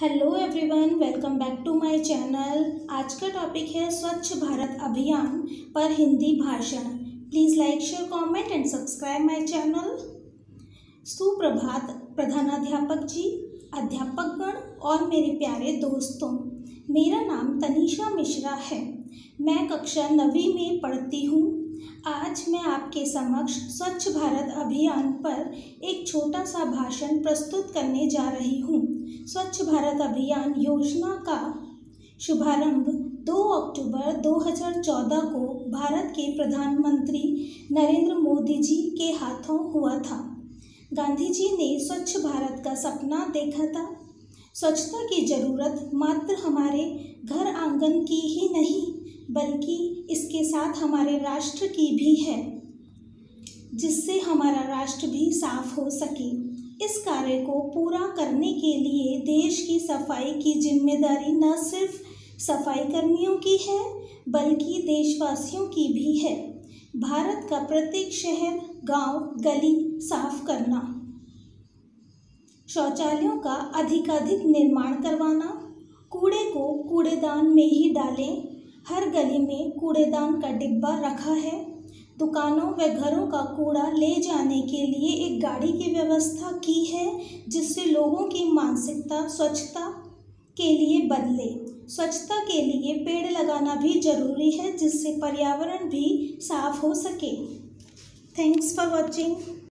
Hello everyone, welcome back to my channel. आज का topic है स्वच्छ भारत अभियान पर हिंदी भाषण। Please like, share, comment and subscribe my channel. सुप्रभात प्रधानाध्यापक जी, अध्यापकगण और मेरे प्यारे दोस्तों। मेरा नाम तनीषा मिश्रा है। मैं कक्षा 9वीं में पढ़ती हूँ। आज मैं आपके समक्ष स्वच्छ भारत अभियान पर एक छोटा सा भाषण प्रस्तुत करने जा रही हूँ। स्वच्छ भारत अभियान योजना का शुभारंभ 2 अक्टूबर 2014 को भारत के प्रधानमंत्री नरेंद्र मोदी जी के हाथों हुआ था। गांधी जी ने स्वच्छ भारत का सपना देखा था। स्वच्छता की ज़रूरत मात्र हमारे घर आंगन की ही नहीं, बल्कि इसके साथ हमारे राष्ट्र की भी है, जिससे हमारा राष्ट्र भी साफ हो सके। इस कार्य को पूरा करने के लिए देश की सफाई की जिम्मेदारी न सिर्फ सफाई कर्मियों की है, बल्कि देशवासियों की भी है। भारत का प्रत्येक शहर, गांव, गली साफ करना, शौचालयों का अधिकाधिक निर्माण करवाना, कूड़े को कूड़ेदान में ही डालें। हर गली में कूड़ेदान का डिब्बा रखा है। दुकानों व घरों का कूड़ा ले जाने के लिए एक गाड़ी की व्यवस्था की है, जिससे लोगों की मानसिकता स्वच्छता के लिए बदले। स्वच्छता के लिए पेड़ लगाना भी जरूरी है, जिससे पर्यावरण भी साफ हो सके। Thanks for watching.